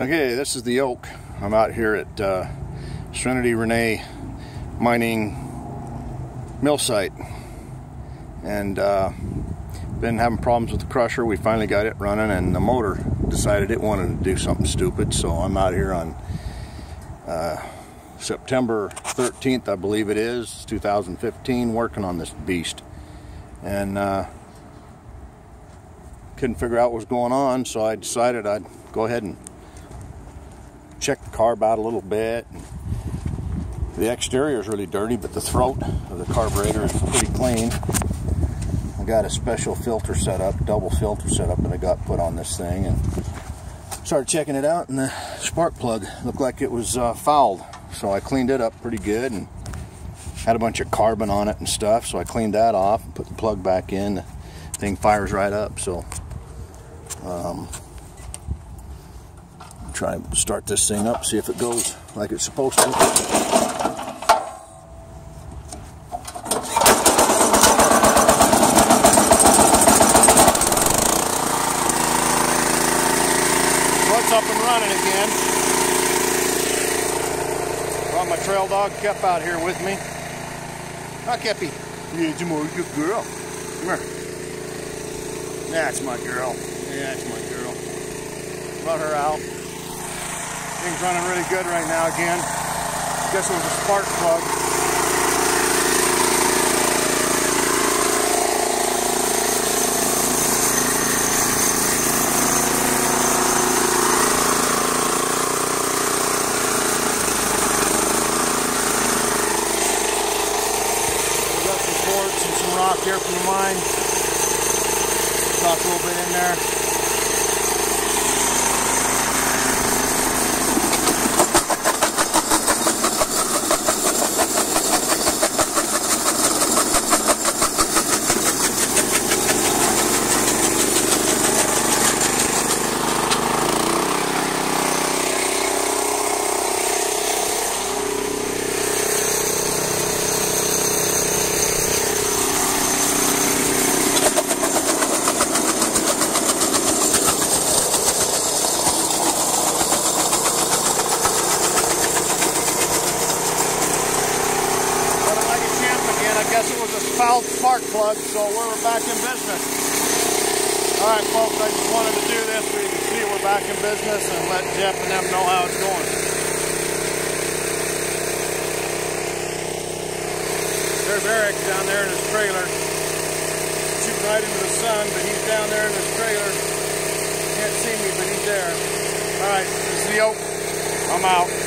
Okay, this is the Oak. I'm out here at Serenity Renee mining mill site, and been having problems with the crusher. We finally got it running, and the motor decided it wanted to do something stupid. So I'm out here on September 13th, I believe it is, 2015, working on this beast, and couldn't figure out what was going on. So I decided I'd go ahead and check the carb out a little bit. The exterior is really dirty, but the throat of the carburetor is pretty clean. I got a special filter set up, double filter set up, that I got put on this thing, and started checking it out, and the spark plug looked like it was fouled. So I cleaned it up pretty good and had a bunch of carbon on it and stuff, so I cleaned that off and put the plug back in. The thing fires right up, so try and start this thing up, see if it goes like it's supposed to. Well, it's up and running again. Brought my trail dog Kep out here with me. Hi, Keppy. Yeah, you're my good girl. Come here. That's my girl. Yeah, that's my girl. Brought her out. Thing's running really good right now again. I guess it was a spark plug. We got some quartz and some rock here from the mine. Drop a little bit in there. Fouled spark plug, so we're back in business. Alright folks, I just wanted to do this so you can see we're back in business and let Jeff and them know how it's going. There's Eric down there in his trailer. Shooting right into the sun, but he's down there in his trailer. Can't see me, but he's there. Alright, this is the Oak. I'm out.